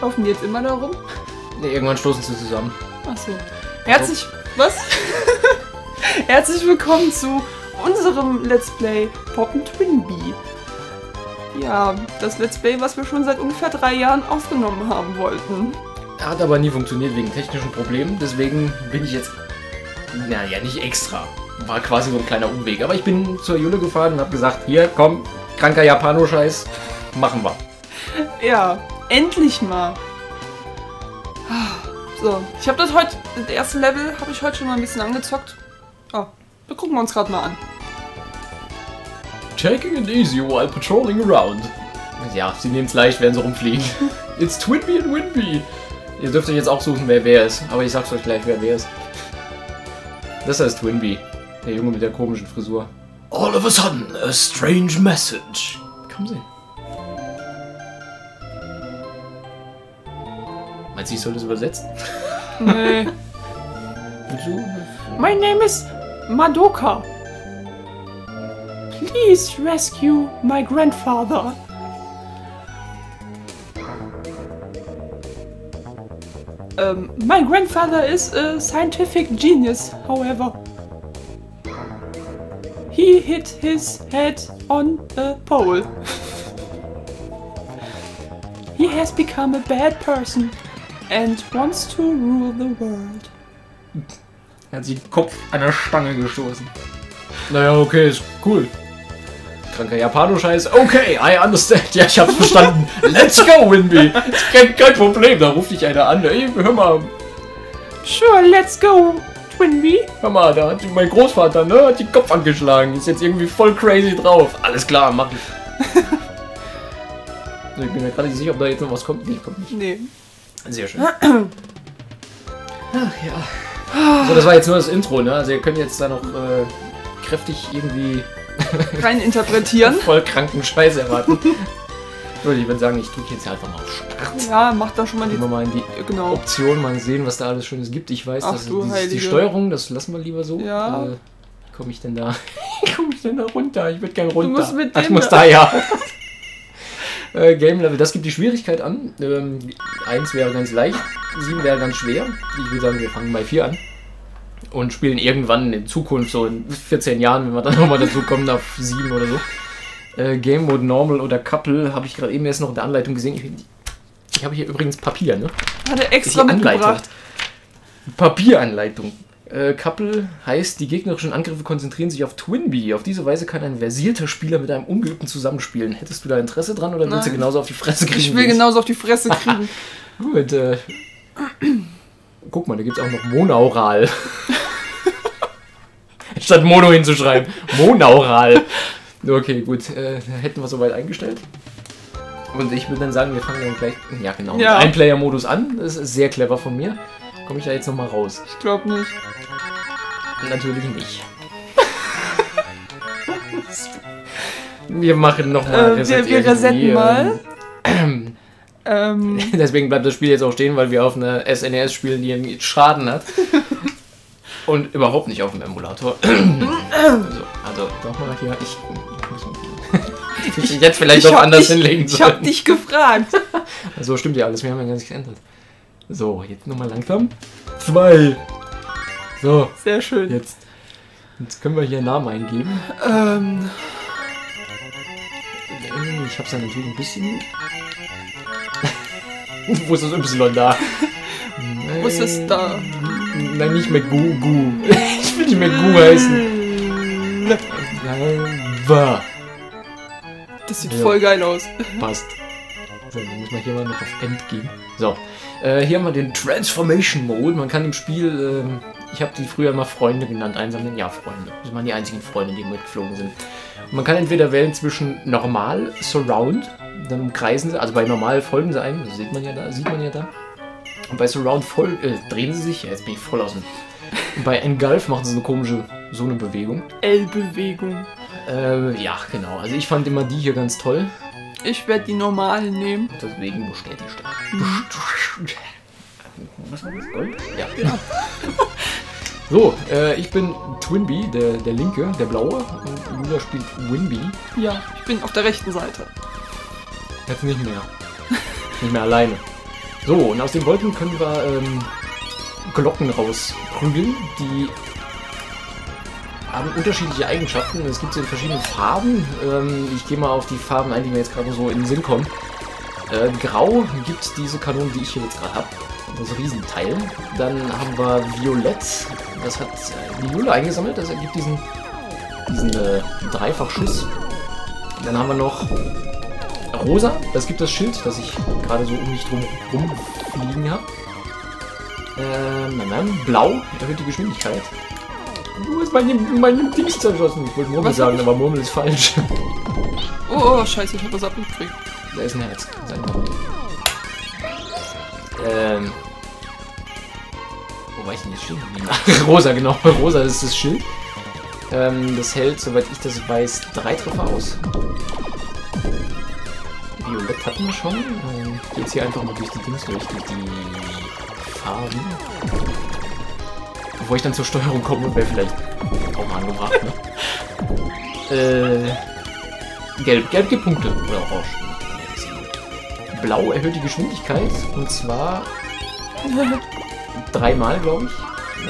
Laufen die jetzt immer da rum? Ne, irgendwann stoßen sie zusammen. Achso. Herzlich... Was? Herzlich willkommen zu unserem Let's Play Pop'n TwinBee. Ja, das Let's Play, was wir schon seit ungefähr 3 Jahren aufgenommen haben wollten. Hat aber nie funktioniert wegen technischen Problemen, deswegen bin ich jetzt... Naja, nicht extra. War quasi so ein kleiner Umweg. Aber ich bin zur Jule gefahren und habe gesagt, hier, komm, kranker Japano-Scheiß, machen wir. Ja, endlich mal. So, ich habe das heute, das erste Level habe ich heute schon mal ein bisschen angezockt. Oh, da gucken wir uns gerade mal an. Taking it easy while patrolling around. Ja, sie nehmen es leicht, wenn sie rumfliegen. It's TwinBee and Winbee. Ihr dürft euch jetzt auch suchen, wer ist. Aber ich sag's euch gleich, wer ist. Das heißt TwinBee. Der Junge mit der komischen Frisur. All of a sudden, a strange message. Kommen Sie. Meinst du, ich soll das übersetzen? Nee. My name is Madoka. Please rescue my grandfather. My grandfather is a scientific genius, however. He hit his head on a pole. He has become a bad person and wants to rule the world. Er hat sich den Kopf an der Stange gestoßen. Naja, okay, ist cool. Kranker Japano-Scheiß. Okay, I understand. Ja, ich hab's verstanden. Let's go, Winbee. Kein Problem, da ruft dich einer an. Ey, hör mal. Sure, let's go, Winbee. Hör mal, da hat mein Großvater, ne, hat den Kopf angeschlagen. Ist jetzt irgendwie voll crazy drauf. Alles klar, mach ich. Ich bin mir gerade nicht sicher, ob da jetzt noch was kommt. Nee, kommt nicht. Nee. Sehr schön. Ach ja. So, das war jetzt nur das Intro, ne? Also ihr könnt jetzt da noch kräftig irgendwie... rein interpretieren. Voll kranken Scheiß erwarten. Ich würde sagen, ich drücke jetzt einfach mal auf Start. Ja, mach da schon mal die... mal in die Option, mal sehen, was da alles Schönes gibt. Ich weiß, dass die Steuerung, das lassen wir lieber so. Ja. Komme ich denn da... komme ich denn da runter? Ich würde gerne runter. Du musst mit dem... ich muss da, ja. Game Level, das gibt die Schwierigkeit an. 1 wäre ganz leicht, 7 wäre ganz schwer. Ich würde sagen, wir fangen bei 4 an. Und spielen irgendwann in Zukunft, so in 14 Jahren, wenn wir dann nochmal dazu kommen, auf 7 oder so. Game Mode Normal oder Couple habe ich gerade eben erst noch in der Anleitung gesehen. Ich habe hier übrigens Papier, ne? Hat er extra mitgebracht. Papieranleitung. Couple heißt, die gegnerischen Angriffe konzentrieren sich auf TwinBee. Auf diese Weise kann ein versierter Spieler mit einem Ungeübten zusammenspielen. Hättest du da Interesse dran oder willst du genauso auf die Fresse kriegen? Ich will genauso auf die Fresse kriegen. Gut, guck mal, da gibt es auch noch Monaural. Statt Mono hinzuschreiben. Monaural. Okay, gut. Hätten wir soweit eingestellt. Und ich würde dann sagen, wir fangen dann gleich... ja, genau. Ja. Mit Einplayer-Modus an. Das ist sehr clever von mir. Komme ich da jetzt nochmal raus? Ich glaube nicht. Natürlich nicht. Wir machen nochmal. Wir resetten mal. Deswegen bleibt das Spiel jetzt auch stehen, weil wir auf einer SNES spielen, die einen Schaden hat. Und überhaupt nicht auf dem Emulator. Also nochmal hier. Ich jetzt vielleicht doch anders hinlegen sollen. Ich hab dich gefragt. Also stimmt ja alles, wir haben ja gar nichts geändert. So, jetzt nochmal langsam. 2. So. Sehr schön. Jetzt können wir hier einen Namen eingeben. Ich hab's ja natürlich ein bisschen... Wo ist das Y da? Nein, wo ist das da? Nein, nicht McGoo. Ich will nicht McGoo heißen. Nein. Das sieht voll geil aus. Passt. So, dann muss man hier mal noch auf End gehen. So. Hier haben wir den Transformation Mode. Man kann im Spiel, ich habe die früher immer Freunde genannt, einsammeln. Ja, Freunde. Das waren die einzigen Freunde, die mitgeflogen sind. Und man kann entweder wählen zwischen normal, surround, dann umkreisen sie, also bei normal folgen sie einem, das sieht man ja da. Und bei surround drehen sie sich, ja, jetzt bin ich voll aus dem. Und bei engulf machen sie eine komische, so eine Bewegung. L-Bewegung. Ja, genau. Also ich fand immer die hier ganz toll. Ich werde die normale nehmen. Deswegen bestätigt das. Ja. Ja. So, ich bin TwinBee, der Linke, der Blaue. Und Jula spielt Winbee. Ja, ich bin auf der rechten Seite. Jetzt nicht mehr. Nicht mehr alleine. So, und aus den Wolken können wir Glocken rausprügeln, die haben unterschiedliche Eigenschaften. Es gibt sie in verschiedenen Farben. Ich gehe mal auf die Farben ein, die mir jetzt gerade so in den Sinn kommen. Grau gibt diese Kanonen, die ich hier jetzt gerade habe. Das Riesenteil. Dann haben wir Violett. Das hat die Jule eingesammelt. Das ergibt diesen Dreifachschuss. Dann haben wir noch Rosa. Das gibt das Schild, das ich gerade so um mich drum rumfliegen habe. Blau erhöht die Geschwindigkeit. Du hast meine Dings zerschossen. Ich wollte Murmel sagen, aber Murmel ist falsch. Oh, scheiße, ich habe was abgekriegt. Da ist ein Herz. Wo war ich denn das Schild? Rosa, genau. Rosa ist das Schild. Das hält, soweit ich das weiß, 3 Treffer aus. Violett hatten wir schon. Jetzt hier einfach mal durch die Dings durch, die Farben. Bevor ich dann zur Steuerung komme, wäre vielleicht auch mal angebracht, ne? Gelb. Gelb gibt Punkte. Oder orange. Blau erhöht die Geschwindigkeit und zwar dreimal, glaube ich.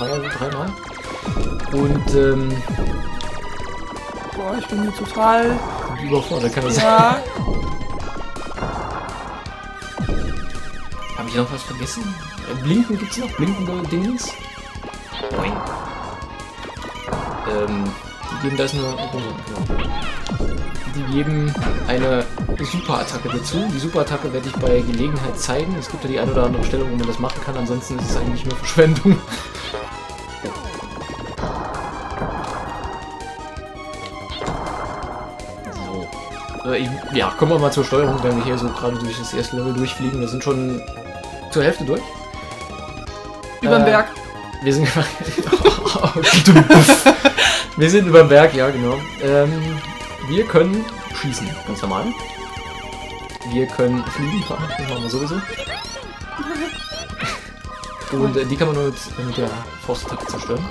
War ja so dreimal. Und boah, ich bin hier total überfordert, kann das ja sein. Habe ich noch was vergessen? Blinken gibt es noch? Blinkende Dings? Nein. Die geben da eine Rose. Die geben eine Superattacke dazu. Die Superattacke werde ich bei Gelegenheit zeigen. Es gibt ja die eine oder andere Stelle, wo man das machen kann. Ansonsten ist es eigentlich nur Verschwendung. So. Ja, kommen wir mal zur Steuerung, wenn wir hier so gerade durch das erste Level durchfliegen. Wir sind schon zur Hälfte durch. Über den Berg. Wir sind wir sind über den Berg, ja genau. Wir können schießen, ganz normal. Wir können fliegen, das machen wir sowieso. Und die kann man nur mit der Faust-Attacke zerstören.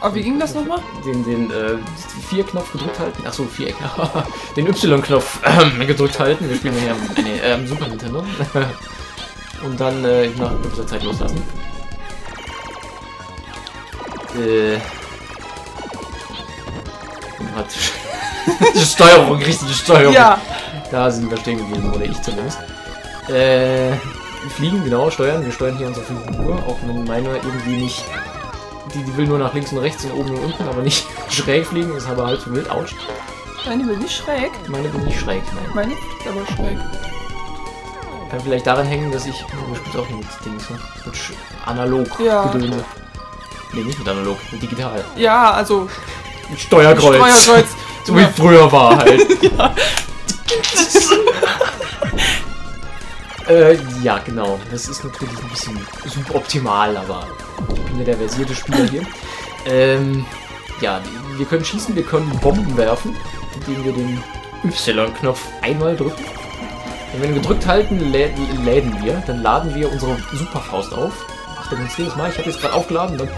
Aber wie ging das nochmal? Den 4-Knopf gedrückt halten. Achso, Viereck. Den Y-Knopf gedrückt halten. Wir spielen hier am Super Nintendo. Und dann nach kurzer Zeit loslassen. Steuerung, richtige Steuerung. Ja. Da sind wir stehen geblieben, oder ich zumindest. Fliegen, genau, steuern. Wir steuern hier unsere Figur, auch wenn meine irgendwie nicht. Die will nur nach links und rechts und oben und unten, aber nicht schräg fliegen, ist aber halt so wild, ouch. Meine will nicht schräg. Meine will nicht schräg, nein. Meine fliegt aber schräg. Kann vielleicht daran hängen, dass ich. Oh, ich spiele auch hier mit Dings, ne? Mit analog Gedönse. Ne, nicht mit analog, mit digital. Ja, also. Mit Steuerkreuz. So wie früher war halt. Ja. Ja, genau. Das ist natürlich ein bisschen suboptimal, aber ich bin ja der versierte Spieler hier. Ja, wir können schießen, wir können Bomben werfen, indem wir den Y-Knopf einmal drücken. Und wenn wir gedrückt halten, laden wir unsere Superfaust auf. Ich demonstriere das mal. Ich habe jetzt gerade aufgeladen, dann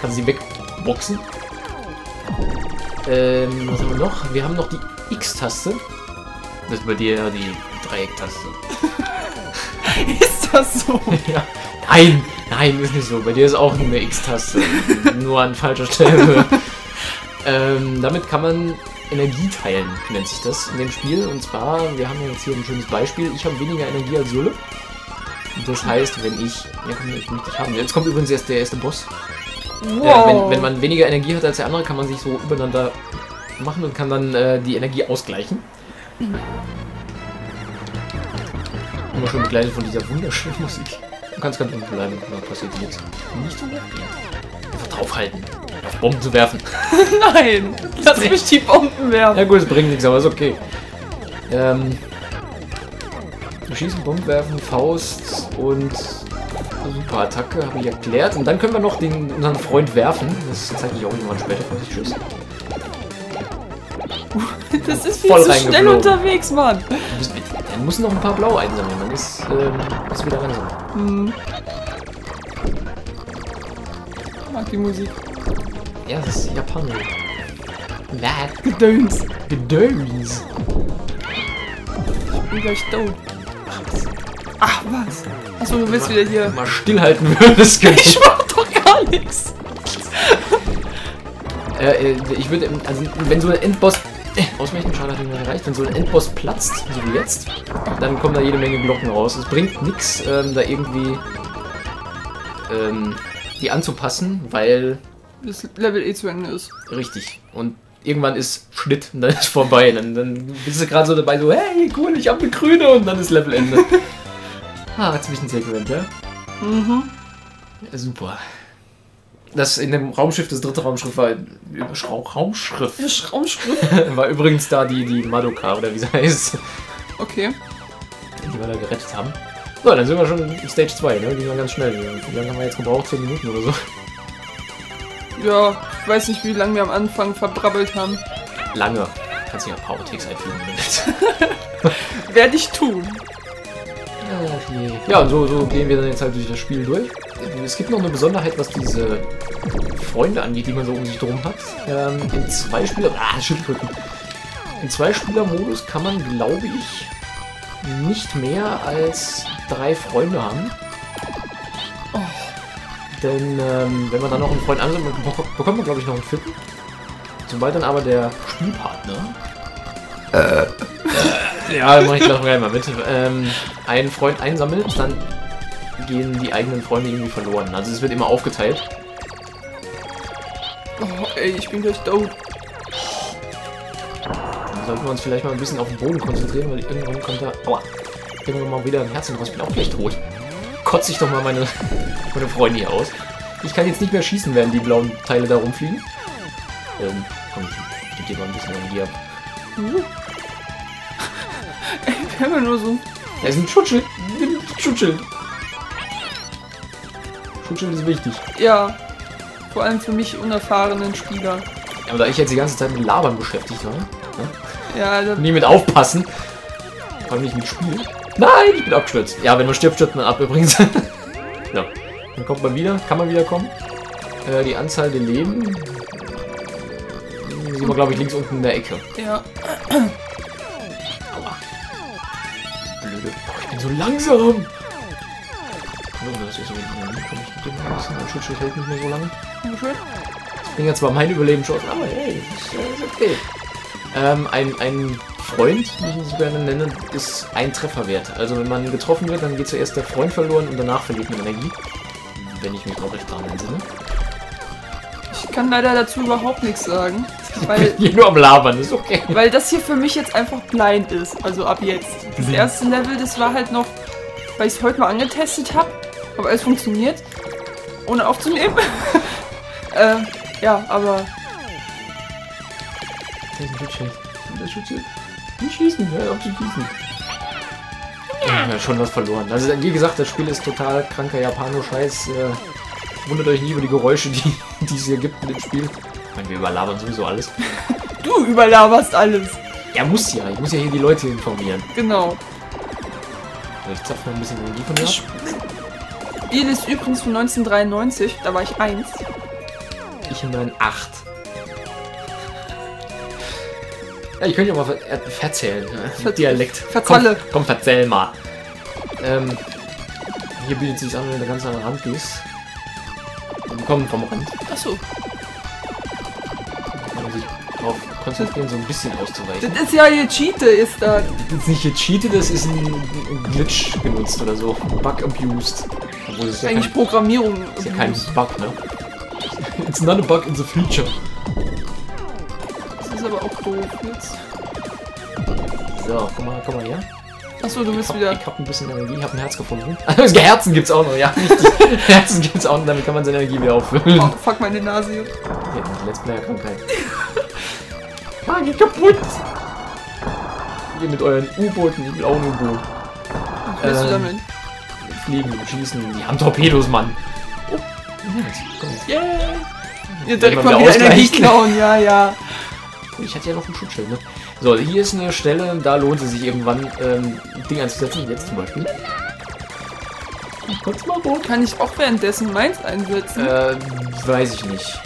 kann sie wegboxen. Was haben wir noch? Wir haben noch die X-Taste. Das ist bei dir ja die Dreieck-Taste. Ist das so? Ja. Nein, nein, ist nicht so. Bei dir ist auch eine X-Taste. Nur an falscher Stelle. Damit kann man Energie teilen, nennt sich das in dem Spiel. Und zwar, wir haben jetzt hier ein schönes Beispiel. Ich habe weniger Energie als Jule. Das heißt, wenn ich... Ja, komm, ich möchte dich haben. Jetzt kommt übrigens erst der erste Boss. Wow. Wenn man weniger Energie hat als der andere, kann man sich so übereinander machen und kann dann die Energie ausgleichen. Immer schon begleitet von dieser wunderschönen Musik. Du kannst ganz unten bleiben, da passiert nichts. Nicht so gut. Einfach draufhalten. Auf Bomben zu werfen. Nein! Lass mich die Bomben werfen! Ja gut, es bringt nichts, aber ist okay. Schießen, Bomben werfen, Faust und... Super Attacke, habe ich erklärt. Und dann können wir noch unseren Freund werfen. Das zeige ich auch irgendwann später von sich. Tschüss. Das ist viel zu schnell unterwegs, Mann. Man muss noch ein paar Blau einsammeln. Man ist wieder langsam. Hm. Ich mag die Musik. Ja, das ist Japan. Gedöns. Gedöns. Ich bin gleich down. Ach, was? Achso, du bist wieder hier. Wenn du mal stillhalten würdest, könnte ich. Ich mach doch gar nichts. Ich würde, also, wenn so ein Endboss. Aus welchem Schaden hat er mir erreicht? Wenn so ein Endboss platzt, so wie jetzt, dann kommen da jede Menge Glocken raus. Es bringt nichts, da irgendwie die anzupassen, weil das Level eh zu Ende ist. Richtig. Und irgendwann ist Schnitt und dann ist vorbei. Dann bist du gerade so dabei, so, hey, cool, ich hab eine grüne und dann ist Level Ende. Ah, hat's mich ein sehr gewöhnt, ja? Mhm. Ja, super. Das in dem Raumschiff, das dritte Raumschiff war Raumschrift. War übrigens da die Madoka, oder wie sie heißt. Okay. Die wir da gerettet haben. So, dann sind wir schon in Stage 2, ne? Die waren ganz schnell. Wie lange haben wir jetzt gebraucht? 10 Minuten oder so. Ja, ich weiß nicht, wie lange wir am Anfang verbrabbelt haben. Lange. Kannst du ja ein paar OTs einfügen. Werde ich tun. Okay. Ja, und so gehen wir dann jetzt halt durch das Spiel durch. Es gibt noch eine Besonderheit, was diese Freunde angeht, die man so um sich drum hat. In 2-Spieler... Ah, Schildkröten. In 2-Spieler-Modus kann man, glaube ich, nicht mehr als 3 Freunde haben. Oh. Denn wenn man dann noch einen Freund ansammelt, bekommt man, glaube ich, noch einen vierten. Sobald dann aber der Spielpartner... ja, mach ich gleich mal mit. Einen Freund einsammelt, dann gehen die eigenen Freunde irgendwie verloren. Also es wird immer aufgeteilt. Oh, ey, ich bin gleich down. Dann sollten wir uns vielleicht mal ein bisschen auf den Boden konzentrieren, weil irgendwann kommt da... Aua! Irgendwann mal wieder ein Herz raus. Ich bin auch gleich tot. Kotze ich doch mal meine Freunde hier aus. Ich kann jetzt nicht mehr schießen, während die blauen Teile da rumfliegen. Komm, ich gebe dir mal ein bisschen Energie ab. Ey, wir haben ja nur so... Da ist ein Schutzschild. Schutzschild ist wichtig. Ja, vor allem für mich unerfahrenen Spieler. Aber da ich jetzt die ganze Zeit mit Labern beschäftigt war, ne? Ja, da... Nie mit aufpassen. Vor allem nicht mit Spiel. Nein, ich bin abgestürzt. Ja, wenn man stirbt, stürzt man ab übrigens. Ja. Dann kommt man wieder, kann man wieder kommen. Die Anzahl der Leben... Die sieht man, glaube ich, links unten in der Ecke. Ja. Aua. Blöde. Oh, ich bin so langsam. Das ist so, komm ich mit dem Haus. Mein Schutzschild hält nicht mehr so lange. Ich bin ja zwar mein Überleben schon, aber hey, das ist okay. Ein Freund, wie ich ihn so gerne nenne, ist ein Trefferwert. Also wenn man getroffen wird, dann geht zuerst der Freund verloren und danach verliert man Energie. Wenn ich mich noch recht daran entsinne. Ich kann leider dazu überhaupt nichts sagen. Weil, ich bin nur am Labern, ist okay. Weil das hier für mich jetzt einfach blind ist. Also ab jetzt. Das erste Level, das war halt noch, weil ich es heute mal angetestet habe. Aber es funktioniert, ohne aufzunehmen. Ja, aber... Das ist ein Schutzschild. Das Schutzschild. Nicht schießen, hör auf zu schießen. Ja, schon was verloren. Also wie gesagt, das Spiel ist total kranker Japano-Scheiß. Wundert euch nie über die Geräusche, die es hier gibt in dem Spiel. Ich meine, wir überlabern sowieso alles. Du überlaberst alles. Ja, muss ja. Ich muss ja hier die Leute informieren. Genau. So, ich zapfe mal ein bisschen Energie von mir ab. Die ist übrigens von 1993, da war ich 1. Ich bin dann 8. Ja, ich könnte ja mal verzählen. Dialekt. Verzahle. Komm, verzähl mal. Hier bietet sich an, wenn du ganz an den Rand gehst. Wir kommen vom Rand. Achso. Kann man sich darauf konzentrieren, so ein bisschen auszuweichen. Das ist ja gecheatet, ist das. Das ist nicht gecheatet, das ist ein Glitch genutzt oder so. Bug abused. Das ist ja eigentlich kein, Programmierung. Ist ja kein Bug, ne? It's not a bug, it's a feature. Das ist aber auch doof jetzt. So, komm mal her. Achso, du bist wieder... Ich hab ein bisschen Energie, ich hab ein Herz gefunden. Herzen gibt's auch noch, ja. Herzen gibt's auch noch, damit kann man seine Energie wieder auffüllen. Oh, fuck meine Nase. Ja, Let's Player-Krankheit. Ah, geht kaputt! Ihr mit euren U-Booten, ich will auch ein U-Boot. Was willst du damit? Fliegen, schießen, die haben Torpedos, Mann. Oh, jetzt, yeah. Ja, direkt mal wieder Energie klauen, ja. Ich hatte ja noch ein Schutzschild, ne? So, hier ist eine Stelle, da lohnt es sich irgendwann, Ding einzusetzen, jetzt zum Beispiel. Kurz mal, wo kann ich auch währenddessen meins einsetzen? Weiß ich nicht.